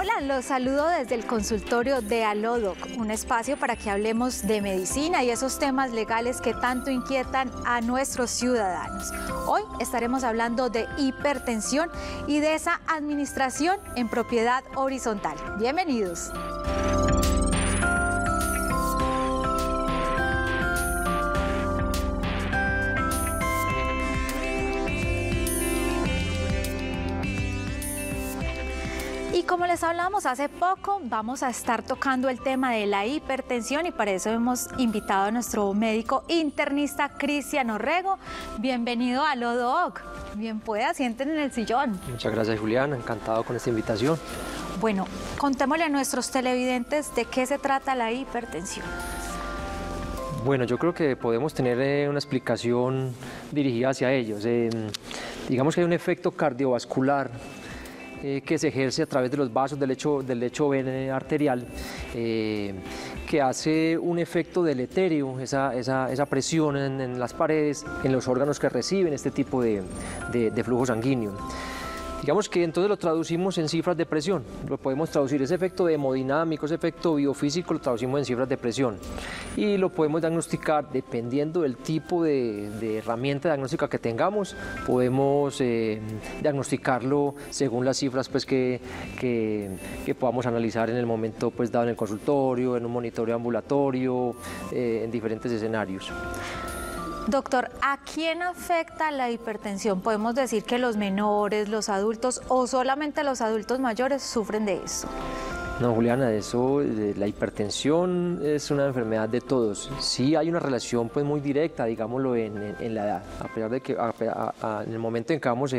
Hola, los saludo desde el consultorio de Alodoc, un espacio para que hablemos de medicina y esos temas legales que tanto inquietan a nuestros ciudadanos. Hoy estaremos hablando de hipertensión y de esa administración en propiedad horizontal. Bienvenidos. Como les hablamos hace poco, vamos a estar tocando el tema de la hipertensión y para eso hemos invitado a nuestro médico internista Cristian Orrego. Bienvenido a Alodoc. Bien pueda, sienten en el sillón. Muchas gracias, Juliana, encantado con esta invitación. Bueno, contémosle a nuestros televidentes de qué se trata la hipertensión. Bueno, yo creo que podemos tener una explicación dirigida hacia ellos. Digamos que hay un efecto cardiovascular que se ejerce a través de los vasos del lecho arterial, que hace un efecto deleterio, esa presión en las paredes, en los órganos que reciben este tipo de flujo sanguíneo. Digamos que entonces lo traducimos en cifras de presión, lo podemos traducir, ese efecto hemodinámico, ese efecto biofísico lo traducimos en cifras de presión y lo podemos diagnosticar dependiendo del tipo de herramienta diagnóstica que tengamos, podemos diagnosticarlo según las cifras pues, que podamos analizar en el momento pues, dado en el consultorio, en un monitoreo ambulatorio, en diferentes escenarios. Doctor, ¿a quién afecta la hipertensión? ¿Podemos decir que los menores, los adultos o solamente los adultos mayores sufren de eso? No, Juliana, eso, la hipertensión es una enfermedad de todos. Sí hay una relación pues, muy directa, digámoslo, en la edad. A pesar de que en el momento en que vamos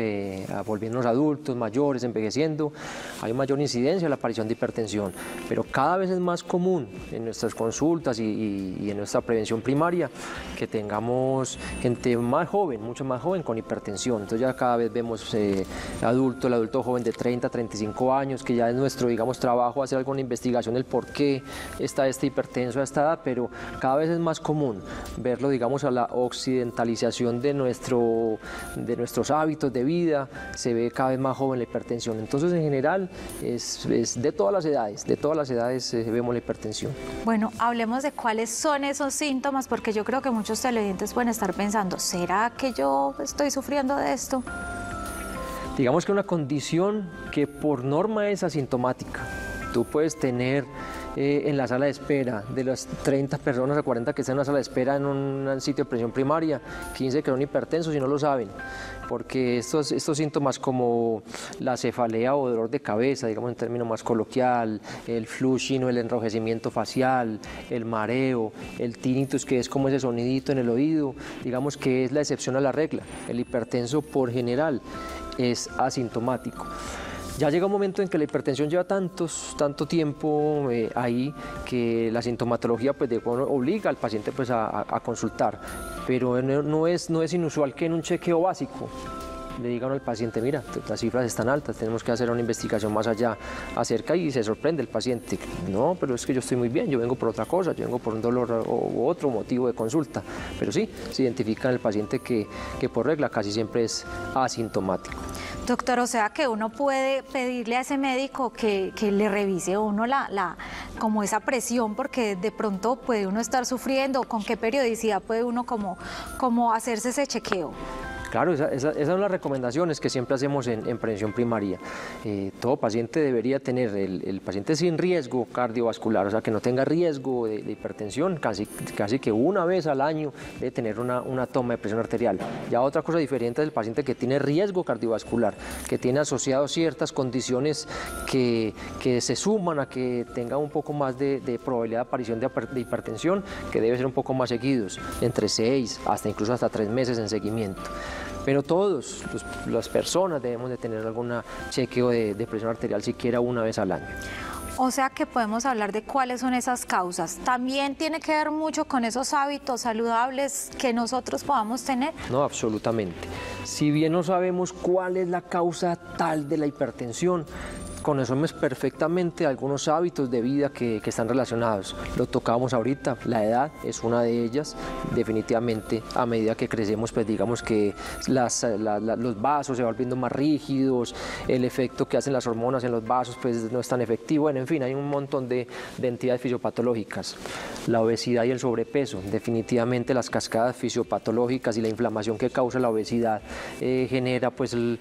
volviéndonos adultos, mayores, envejeciendo, hay mayor incidencia de la aparición de hipertensión. Pero cada vez es más común en nuestras consultas y en nuestra prevención primaria que tengamos gente más joven, mucho más joven con hipertensión. Entonces ya cada vez vemos el adulto joven de 30, 35 años, que ya es nuestro, digamos, trabajo hacer alguna investigación del por qué está este hipertenso a esta edad, pero cada vez es más común verlo, digamos, a la occidentalización de nuestros hábitos de vida, se ve cada vez más joven la hipertensión. Entonces, en general, es de todas las edades vemos la hipertensión. Bueno, hablemos de cuáles son esos síntomas, porque yo creo que muchos televidentes pueden estar pensando, ¿será que yo estoy sufriendo de esto? Digamos que es una condición que por norma es asintomática. Tú puedes tener en la sala de espera, de las 30 personas a 40 que están en la sala de espera en un sitio de presión primaria, 15 que son hipertensos y no lo saben, porque estos síntomas como la cefalea o dolor de cabeza, digamos en término más coloquial, el flushing o el enrojecimiento facial, el mareo, el tinnitus, que es como ese sonidito en el oído, digamos que es la excepción a la regla. El hipertenso por general es asintomático. Ya llega un momento en que la hipertensión lleva tanto tiempo ahí que la sintomatología pues, obliga al paciente pues, a consultar, pero no es inusual que en un chequeo básico le digan al paciente, mira, las cifras están altas, tenemos que hacer una investigación más allá acerca y se sorprende el paciente. No, pero es que yo estoy muy bien, yo vengo por otra cosa, yo vengo por un dolor u otro motivo de consulta. Pero sí, se identifica en el paciente que por regla casi siempre es asintomático. Doctor, o sea que uno puede pedirle a ese médico que le revise uno como esa presión, porque de pronto puede uno estar sufriendo, ¿con qué periodicidad puede uno como hacerse ese chequeo? Claro, esas son las recomendaciones que siempre hacemos en prevención primaria. Todo paciente debería tener, el paciente sin riesgo cardiovascular, o sea, que no tenga riesgo de hipertensión, casi que una vez al año debe tener una toma de presión arterial. Ya otra cosa diferente es el paciente que tiene riesgo cardiovascular, que tiene asociado ciertas condiciones que se suman a que tenga un poco más de probabilidad de aparición de hipertensión, que debe ser un poco más seguidos, entre 6 hasta incluso hasta 3 meses en seguimiento. Pero todos, las personas debemos de tener algún chequeo de presión arterial siquiera una vez al año. O sea que podemos hablar de cuáles son esas causas. ¿También tiene que ver mucho con esos hábitos saludables que nosotros podamos tener? No, absolutamente. Si bien no sabemos cuál es la causa tal de la hipertensión, conocemos perfectamente algunos hábitos de vida que están relacionados. Lo tocábamos ahorita, la edad es una de ellas. Definitivamente, a medida que crecemos, pues digamos que los vasos se van viendo más rígidos, el efecto que hacen las hormonas en los vasos pues no es tan efectivo. Bueno, en fin, hay un montón de entidades fisiopatológicas. La obesidad y el sobrepeso, definitivamente las cascadas fisiopatológicas y la inflamación que causa la obesidad genera pues el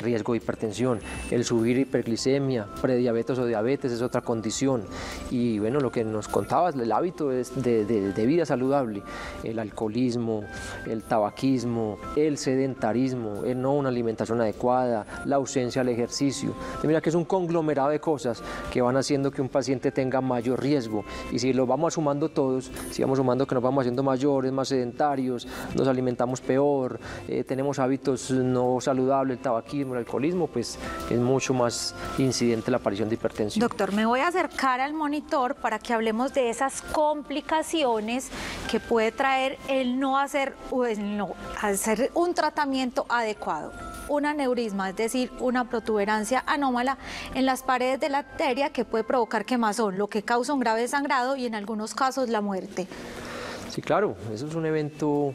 riesgo de hipertensión. El subir hiperglicemia, prediabetes o diabetes es otra condición. Y bueno, lo que nos contabas, el hábito de vida saludable, el alcoholismo, el tabaquismo, el sedentarismo, el no una alimentación adecuada, la ausencia del ejercicio. Y mira que es un conglomerado de cosas que van haciendo que un paciente tenga mayor riesgo. Y si lo vamos sumando todos, si vamos sumando que nos vamos haciendo mayores, más sedentarios, nos alimentamos peor, tenemos hábitos no saludables, el tabaquismo, el alcoholismo, pues es mucho más incidente la aparición de hipertensión. Doctor, me voy a acercar al monitor para que hablemos de esas complicaciones que puede traer el no hacer un tratamiento adecuado. Un aneurisma, es decir, una protuberancia anómala en las paredes de la arteria que puede provocar quemazón, lo que causa un grave sangrado y en algunos casos la muerte. Sí, claro, eso es un evento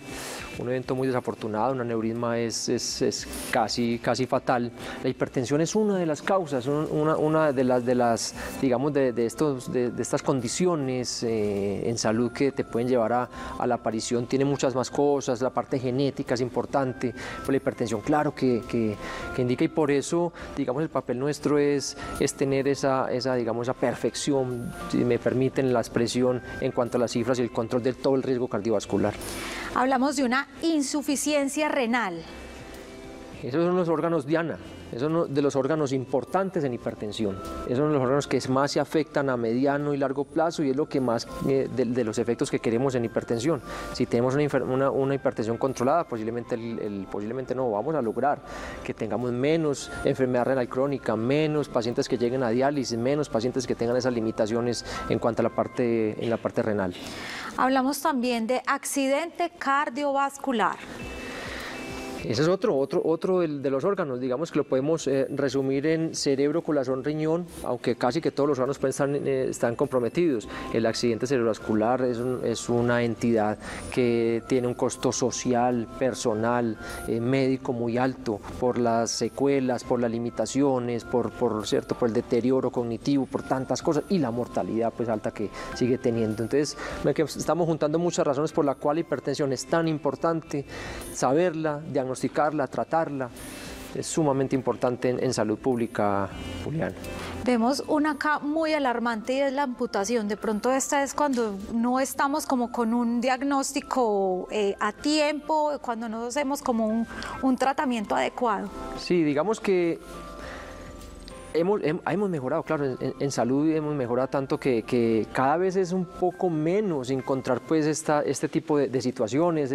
muy desafortunado. Un aneurisma es casi fatal. La hipertensión es una de las causas, una de estas condiciones en salud que te pueden llevar a la aparición. Tiene muchas más cosas, la parte genética es importante, pero la hipertensión, claro, que indica, y por eso, digamos, el papel nuestro es tener esa perfección, si me permiten la expresión, en cuanto a las cifras y el control de todo el riesgo cardiovascular. Hablamos de una insuficiencia renal. Esos son los órganos diana, esos son de los órganos importantes en hipertensión. Esos son los órganos que más se afectan a mediano y largo plazo y es lo que más de los efectos que queremos en hipertensión. Si tenemos una hipertensión controlada, posiblemente no vamos a lograr que tengamos menos enfermedad renal crónica, menos pacientes que lleguen a diálisis, menos pacientes que tengan esas limitaciones en cuanto a la parte renal. Hablamos también de accidente cardiovascular. Ese es otro de los órganos, digamos que lo podemos resumir en cerebro, corazón, riñón, aunque casi que todos los órganos están comprometidos. El accidente cerebrovascular es una entidad que tiene un costo social, personal, médico muy alto por las secuelas, por las limitaciones, por el deterioro cognitivo, por tantas cosas y la mortalidad pues alta que sigue teniendo. Entonces estamos juntando muchas razones por las cuales la hipertensión es tan importante, saberla, diagnosticarla, tratarla, es sumamente importante en salud pública, Julián. Vemos una acá muy alarmante y es la amputación. De pronto esta es cuando no estamos como con un diagnóstico a tiempo, cuando no hacemos como un tratamiento adecuado. Sí, digamos que hemos mejorado, claro, en salud hemos mejorado tanto que cada vez es un poco menos encontrar pues este tipo de situaciones,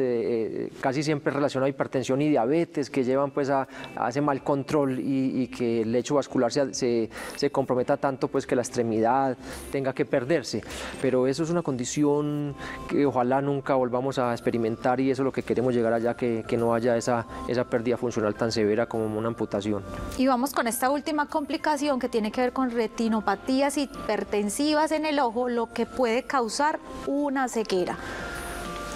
casi siempre relacionado a hipertensión y diabetes que llevan pues a ese mal control y que el lecho vascular se comprometa tanto pues que la extremidad tenga que perderse, pero eso es una condición que ojalá nunca volvamos a experimentar y eso es lo que queremos llegar allá, que no haya esa pérdida funcional tan severa como una amputación. Y vamos con esta última complicación que tiene que ver con retinopatías hipertensivas en el ojo, lo que puede causar una ceguera.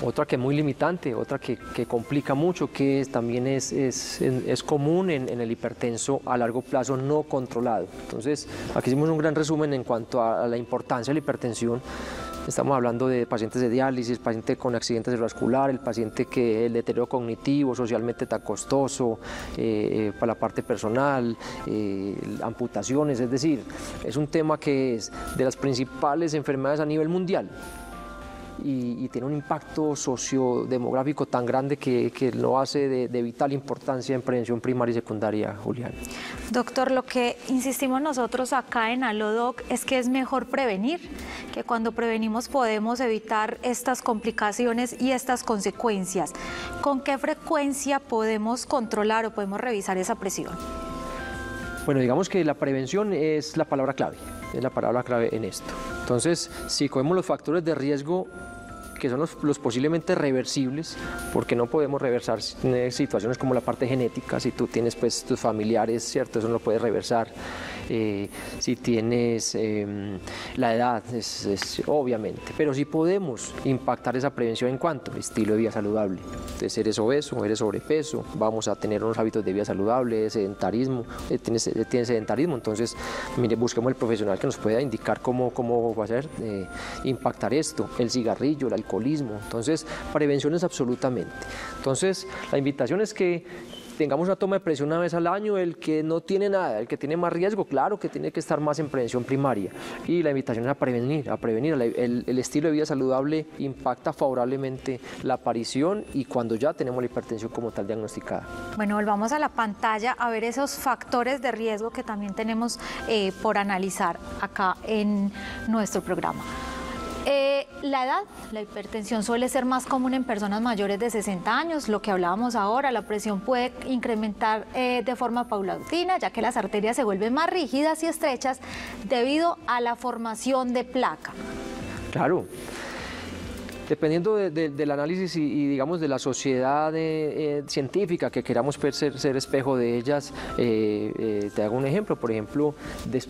Otra que es muy limitante, otra que complica mucho, que también es común en el hipertenso a largo plazo no controlado. Entonces, aquí hicimos un gran resumen en cuanto a la importancia de la hipertensión. Estamos hablando de pacientes de diálisis, paciente con accidente cerebrovascular, el paciente que el deterioro cognitivo socialmente tan costoso para la parte personal, amputaciones, es decir, es un tema que es de las principales enfermedades a nivel mundial. Y tiene un impacto sociodemográfico tan grande que lo hace de vital importancia en prevención primaria y secundaria, Julián. Doctor, lo que insistimos nosotros acá en Alodoc es que es mejor prevenir, que cuando prevenimos podemos evitar estas complicaciones y estas consecuencias. ¿Con qué frecuencia podemos controlar o podemos revisar esa presión? Bueno, digamos que la prevención es la palabra clave. Es la palabra clave en esto. Entonces, si cogemos los factores de riesgo que son los posiblemente reversibles, porque no podemos reversar situaciones como la parte genética, si tú tienes pues tus familiares, ¿cierto? Eso no lo puedes reversar. si tienes la edad, obviamente. Pero sí podemos impactar esa prevención en cuanto estilo de vida saludable. Entonces, eres obeso, eres sobrepeso, vamos a tener unos hábitos de vida saludable, sedentarismo, tienes sedentarismo, entonces mire, busquemos el profesional que nos pueda indicar cómo va a ser, impactar esto, el cigarrillo, el alcoholismo. Entonces, prevenciones absolutamente. Entonces, la invitación es que tengamos una toma de presión una vez al año. El que no tiene nada, el que tiene más riesgo, claro que tiene que estar más en prevención primaria. Y la invitación es a prevenir. El estilo de vida saludable impacta favorablemente la aparición y cuando ya tenemos la hipertensión como tal diagnosticada. Bueno, volvamos a la pantalla a ver esos factores de riesgo que también tenemos por analizar acá en nuestro programa. La edad, la hipertensión suele ser más común en personas mayores de 60 años, lo que hablábamos ahora. La presión puede incrementar de forma paulatina, ya que las arterias se vuelven más rígidas y estrechas debido a la formación de placa. Claro. Dependiendo del análisis y digamos de la sociedad científica que queramos ser espejo de ellas, te hago un ejemplo. Por ejemplo,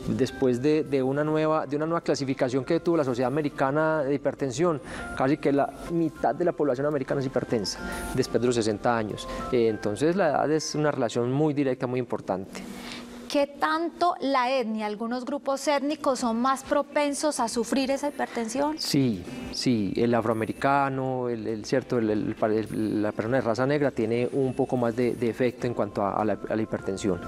después de una nueva clasificación que tuvo la Sociedad Americana de Hipertensión, casi que la mitad de la población americana es hipertensa después de los 60 años. Entonces la edad es una relación muy directa, muy importante. ¿Qué tanto la etnia? ¿Algunos grupos étnicos son más propensos a sufrir esa hipertensión? Sí, sí, el afroamericano, la persona de raza negra tiene un poco más de efecto en cuanto a la hipertensión.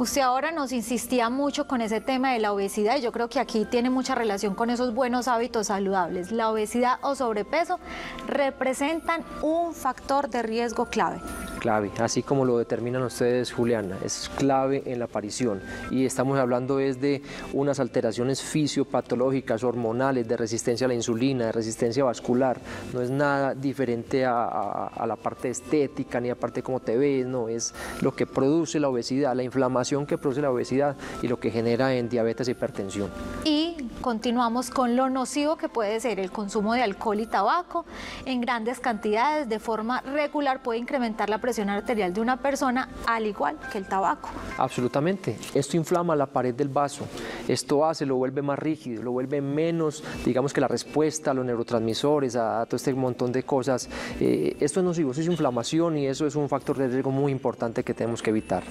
Usted ahora nos insistía mucho con ese tema de la obesidad y yo creo que aquí tiene mucha relación con esos buenos hábitos saludables. La obesidad o sobrepeso representan un factor de riesgo clave. Clave, así como lo determinan ustedes, Juliana, es clave en la aparición. Y estamos hablando de unas alteraciones fisiopatológicas, hormonales, de resistencia a la insulina, de resistencia vascular. No es nada diferente a la parte estética ni a la parte como te ves, no, es lo que produce la obesidad, la inflamación que produce la obesidad y lo que genera en diabetes e hipertensión. Y continuamos con lo nocivo que puede ser el consumo de alcohol y tabaco en grandes cantidades de forma regular puede incrementar la presión arterial de una persona al igual que el tabaco. Absolutamente, esto inflama la pared del vaso, esto lo vuelve más rígido, lo vuelve menos, digamos que la respuesta a los neurotransmisores, a todo este montón de cosas, esto es nocivo, eso es inflamación y eso es un factor de riesgo muy importante que tenemos que evitar.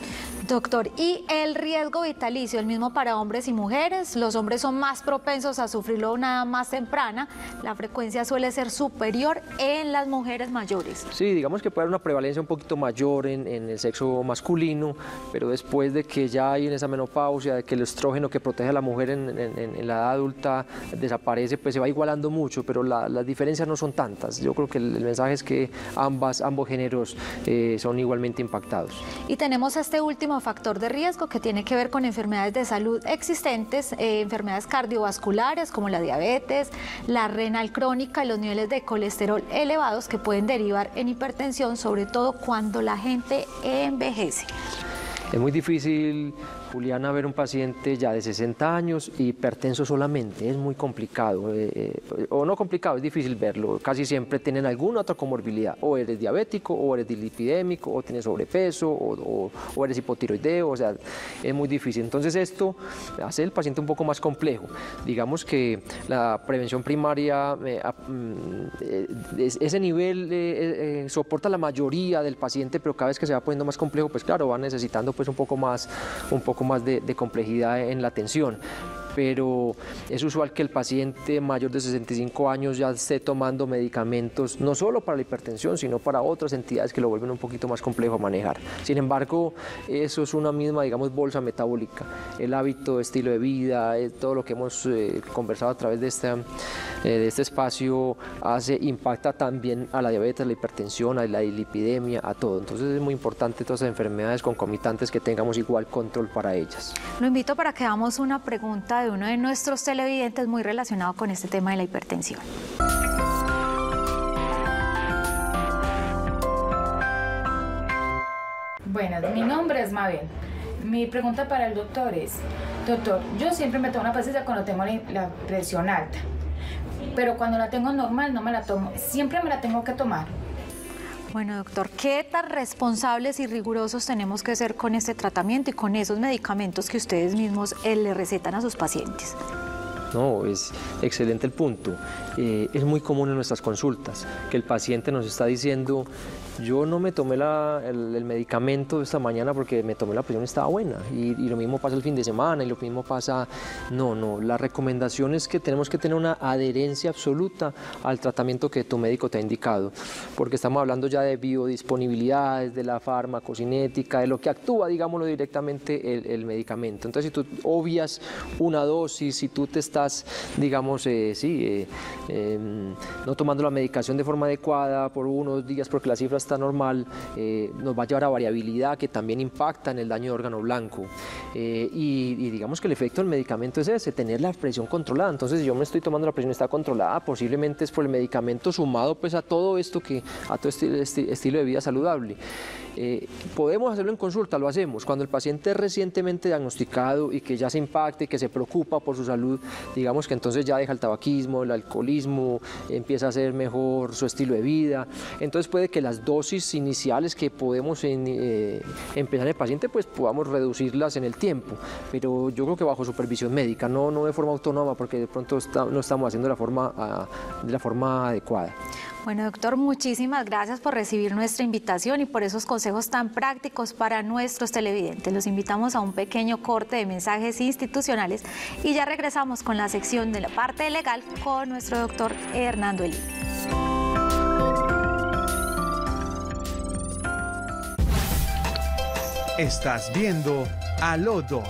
Doctor, y el riesgo vitalicio, el mismo para hombres y mujeres. Los hombres son más propensos a sufrirlo a una edad más temprana. La frecuencia suele ser superior en las mujeres mayores. Sí, digamos que puede haber una prevalencia un poquito mayor en el sexo masculino, pero después de que ya hay en esa menopausia, de que el estrógeno que protege a la mujer en la edad adulta desaparece, pues se va igualando mucho, pero las diferencias no son tantas. Yo creo que el mensaje es que ambos géneros son igualmente impactados. Y tenemos este último factor de riesgo que tiene que ver con enfermedades de salud existentes, enfermedades cardiovasculares como la diabetes, la renal crónica y los niveles de colesterol elevados que pueden derivar en hipertensión, sobre todo cuando la gente envejece. Es muy difícil, Juliana, ver un paciente ya de 60 años hipertenso solamente, es muy complicado, o no complicado, es difícil verlo, casi siempre tienen alguna otra comorbilidad, o eres diabético, o eres dislipidémico, o tienes sobrepeso, o eres hipotiroideo, o sea, es muy difícil. Entonces esto hace el paciente un poco más complejo. Digamos que la prevención primaria, ese nivel soporta la mayoría del paciente, pero cada vez que se va poniendo más complejo, pues claro, va necesitando pues un poco más de complejidad en la atención, pero es usual que el paciente mayor de 65 años ya esté tomando medicamentos, no solo para la hipertensión, sino para otras entidades que lo vuelven un poquito más complejo a manejar. Sin embargo, eso es una misma, digamos, bolsa metabólica. El hábito, estilo de vida, todo lo que hemos conversado a través de este espacio impacta también a la diabetes, a la hipertensión, a la dislipidemia, a todo. Entonces es muy importante todas las enfermedades concomitantes que tengamos igual control para ellas. Lo invito para que hagamos una pregunta de uno de nuestros televidentes muy relacionado con este tema de la hipertensión. Buenas, mi nombre es Mabel. Mi pregunta para el doctor es, doctor, yo siempre me tomo una pastilla cuando tengo la presión alta, pero cuando la tengo normal no me la tomo, siempre me la tengo que tomar. Bueno, doctor, ¿qué tan responsables y rigurosos tenemos que ser con este tratamiento y con esos medicamentos que ustedes mismos le recetan a sus pacientes? No, es excelente el punto. Es muy común en nuestras consultas que el paciente nos está diciendo: yo no me tomé el medicamento esta mañana porque me tomé la presión y estaba buena, y lo mismo pasa el fin de semana, y lo mismo pasa... No, la recomendación es que tenemos que tener una adherencia absoluta al tratamiento que tu médico te ha indicado, porque estamos hablando ya de biodisponibilidades, de la farmacocinética, de lo que actúa, digámoslo directamente, el medicamento. Entonces, si tú obvias una dosis, si tú te estás, digamos, no tomando la medicación de forma adecuada por unos días porque la cifra está normal, nos va a llevar a variabilidad que también impacta en el daño de órgano blanco. Y digamos que el efecto del medicamento es ese, tener la presión controlada. Entonces, si yo me estoy tomando la presión y está controlada, posiblemente es por el medicamento sumado pues a todo esto, a todo este estilo de vida saludable. Podemos hacerlo en consulta, lo hacemos. Cuando el paciente es recientemente diagnosticado y que ya se impacta y que se preocupa por su salud, digamos que entonces ya deja el tabaquismo, el alcoholismo, empieza a ser mejor su estilo de vida. Entonces puede que las dosis iniciales que podemos empezar en el paciente, pues podamos reducirlas en el tiempo, pero yo creo que bajo supervisión médica, no de forma autónoma, porque de pronto no estamos haciendo de la forma adecuada. Bueno, doctor, muchísimas gracias por recibir nuestra invitación y por esos consejos tan prácticos para nuestros televidentes. Los invitamos a un pequeño corte de mensajes institucionales y ya regresamos con la sección de la parte legal con nuestro doctor Hernando Elí. Estás viendo Alodoc.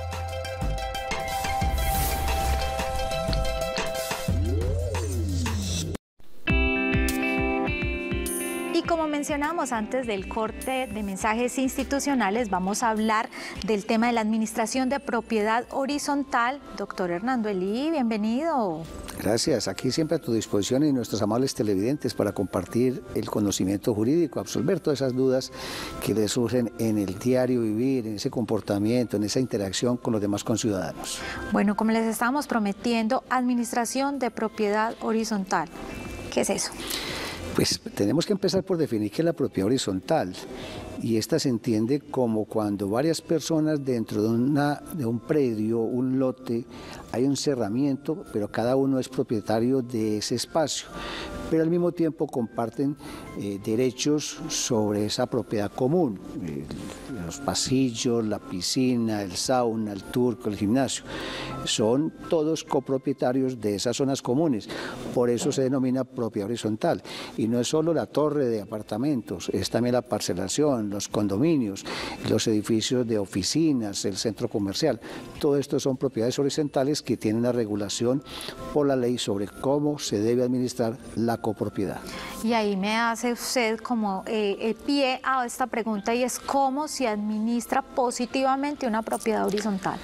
Como mencionamos antes del corte de mensajes institucionales, vamos a hablar del tema de la administración de propiedad horizontal. Doctor Hernando Elí, bienvenido. Gracias, aquí siempre a tu disposición y nuestros amables televidentes para compartir el conocimiento jurídico, absolver todas esas dudas que les surgen en el diario vivir, en ese comportamiento, en esa interacción con los demás conciudadanos. Bueno, como les estábamos prometiendo, administración de propiedad horizontal, ¿qué es eso? Pues tenemos que empezar por definir qué es la propiedad horizontal, y esta se entiende como cuando varias personas dentro de un predio, un lote, hay un cerramiento, pero cada uno es propietario de ese espacio, pero al mismo tiempo comparten derechos sobre esa propiedad común, los pasillos, la piscina, el sauna, el turco, el gimnasio. Son todos copropietarios de esas zonas comunes, por eso se denomina propiedad horizontal. Y no es solo la torre de apartamentos, es también la parcelación, los condominios, los edificios de oficinas, el centro comercial. Todo esto son propiedades horizontales que tienen una regulación por la ley sobre cómo se debe administrar la copropiedad. Y ahí me hace usted como el pie a esta pregunta, y es cómo se administra positivamente una propiedad horizontal.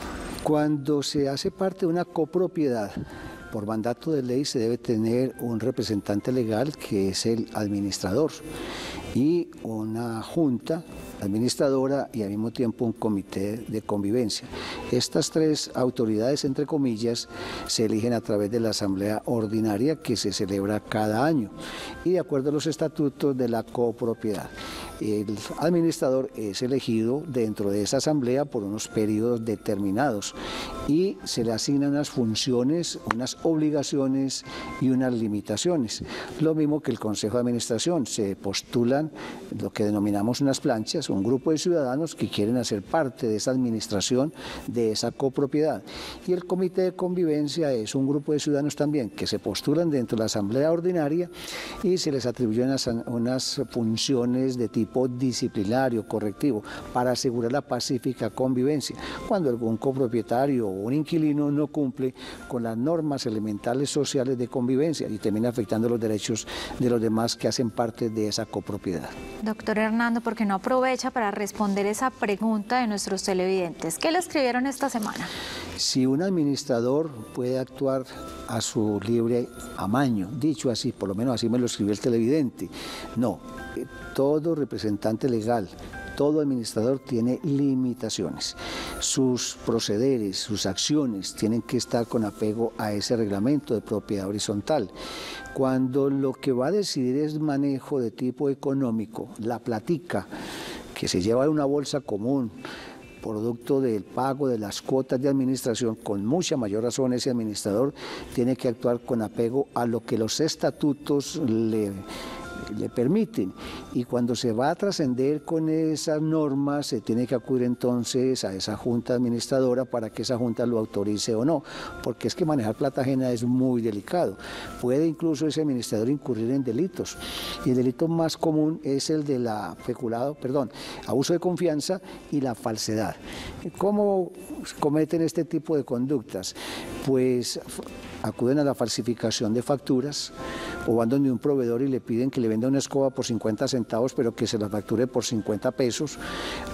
Cuando se hace parte de una copropiedad, por mandato de ley se debe tener un representante legal que es el administrador y una junta administradora y al mismo tiempo un comité de convivencia. Estas tres autoridades, entre comillas, se eligen a través de la asamblea ordinaria que se celebra cada año y de acuerdo a los estatutos de la copropiedad. El administrador es elegido dentro de esa asamblea por unos periodos determinados y se le asignan unas funciones, unas obligaciones y unas limitaciones. Lo mismo que el Consejo de Administración, se postulan lo que denominamos unas planchas, un grupo de ciudadanos que quieren hacer parte de esa administración, de esa copropiedad. Y el Comité de Convivencia es un grupo de ciudadanos también que se postulan dentro de la asamblea ordinaria y se les atribuyen unas funciones de tipo disciplinario, correctivo, para asegurar la pacífica convivencia. Cuando algún copropietario o un inquilino no cumple con las normas elementales sociales de convivencia y termina afectando los derechos de los demás que hacen parte de esa copropiedad. Doctor Hernando, ¿por qué no aprovecha para responder esa pregunta de nuestros televidentes? ¿Qué le escribieron esta semana? Si un administrador puede actuar a su libre amaño, dicho así, por lo menos así me lo escribió el televidente, no, todo representante legal, todo administrador tiene limitaciones. Sus procederes, sus acciones tienen que estar con apego a ese reglamento de propiedad horizontal. Cuando lo que va a decidir es manejo de tipo económico, la platica que se lleva en una bolsa común, producto del pago de las cuotas de administración, con mucha mayor razón ese administrador tiene que actuar con apego a lo que los estatutos le permiten, y cuando se va a trascender con esas normas se tiene que acudir entonces a esa junta administradora para que esa junta lo autorice o no, porque es que manejar plata ajena es muy delicado. Puede incluso ese administrador incurrir en delitos, y el delito más común es el de la abuso de confianza y la falsedad. ¿Cómo cometen este tipo de conductas? Pues acuden a la falsificación de facturas, o van donde un proveedor y le piden que le venda una escoba por 50 centavos, pero que se la facture por 50 pesos.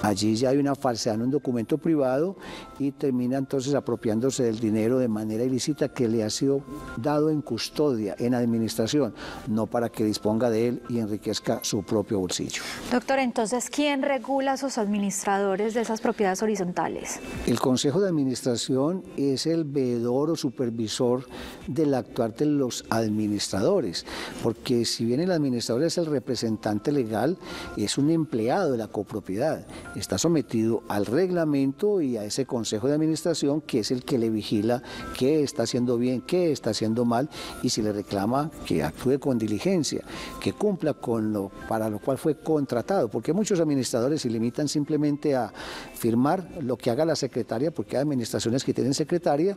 Allí ya hay una falsedad en un documento privado y termina entonces apropiándose del dinero de manera ilícita que le ha sido dado en custodia, en administración, no para que disponga de él y enriquezca su propio bolsillo. Doctor, entonces, ¿quién regula a sus administradores de esas propiedades horizontales? El Consejo de Administración es el veedor o supervisor del actuar de los administradores, porque si bien el administrador es el representante legal, es un empleado de la copropiedad, está sometido al reglamento y a ese consejo de administración, que es el que le vigila qué está haciendo bien, qué está haciendo mal, y si le reclama que actúe con diligencia, que cumpla con lo para lo cual fue contratado, porque muchos administradores se limitan simplemente a firmar lo que haga la secretaria, porque hay administraciones que tienen secretaria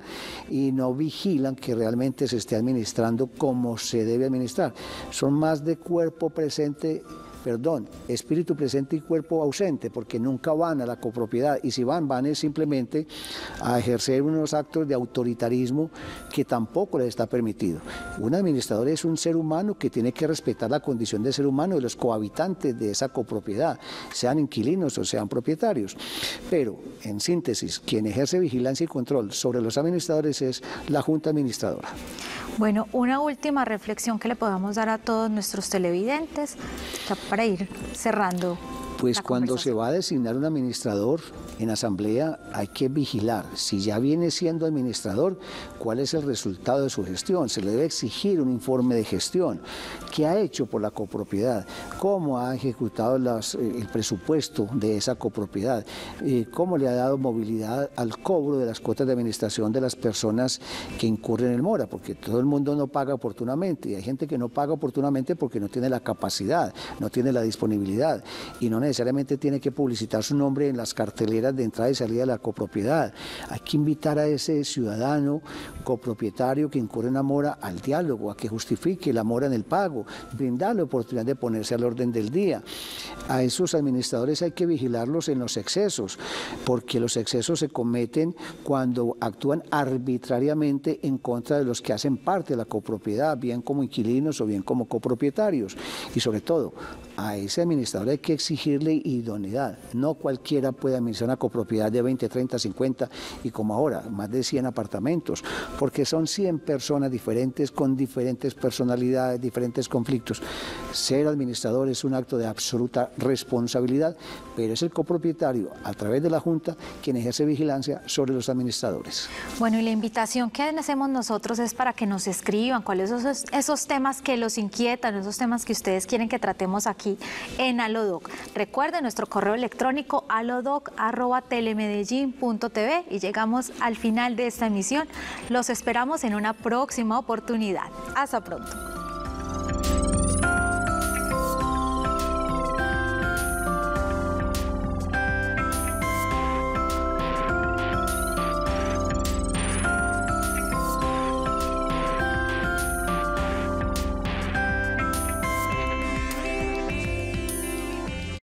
y no vigilan que realmente se esté administrando como se debe administrar. Son más de espíritu presente y cuerpo ausente, porque nunca van a la copropiedad, y si van es simplemente a ejercer unos actos de autoritarismo que tampoco les está permitido. Un administrador es un ser humano que tiene que respetar la condición de ser humano de los cohabitantes de esa copropiedad, sean inquilinos o sean propietarios. Pero, en síntesis, quien ejerce vigilancia y control sobre los administradores es la Junta Administradora. Bueno, una última reflexión que le podamos dar a todos nuestros televidentes para ir cerrando. Pues cuando se va a designar un administrador en asamblea hay que vigilar, si ya viene siendo administrador, cuál es el resultado de su gestión. Se le debe exigir un informe de gestión, qué ha hecho por la copropiedad, cómo ha ejecutado el presupuesto de esa copropiedad, cómo le ha dado movilidad al cobro de las cuotas de administración de las personas que incurren en mora, porque todo el mundo no paga oportunamente, y hay gente que no paga oportunamente porque no tiene la capacidad, no tiene la disponibilidad, y no necesariamente tiene que publicitar su nombre en las carteleras de entrada y salida de la copropiedad. Hay que invitar a ese ciudadano copropietario que incurre en la mora al diálogo, a que justifique la mora en el pago, brindarle oportunidad de ponerse al orden del día. A esos administradores hay que vigilarlos en los excesos, porque los excesos se cometen cuando actúan arbitrariamente en contra de los que hacen parte de la copropiedad, bien como inquilinos o bien como copropietarios. Y sobre todo, a ese administrador hay que exigir idoneidad. No cualquiera puede administrar una copropiedad de 20, 30, 50 y como ahora, más de 100 apartamentos, porque son 100 personas diferentes, con diferentes personalidades, diferentes conflictos. Ser administrador es un acto de absoluta responsabilidad, pero es el copropietario, a través de la Junta, quien ejerce vigilancia sobre los administradores. Bueno, y la invitación que hacemos nosotros es para que nos escriban cuáles son esos temas que los inquietan, esos temas que ustedes quieren que tratemos aquí en Alodoc. Recuerden nuestro correo electrónico alodoc@telemedellin.tv, y llegamos al final de esta emisión. Los esperamos en una próxima oportunidad. Hasta pronto.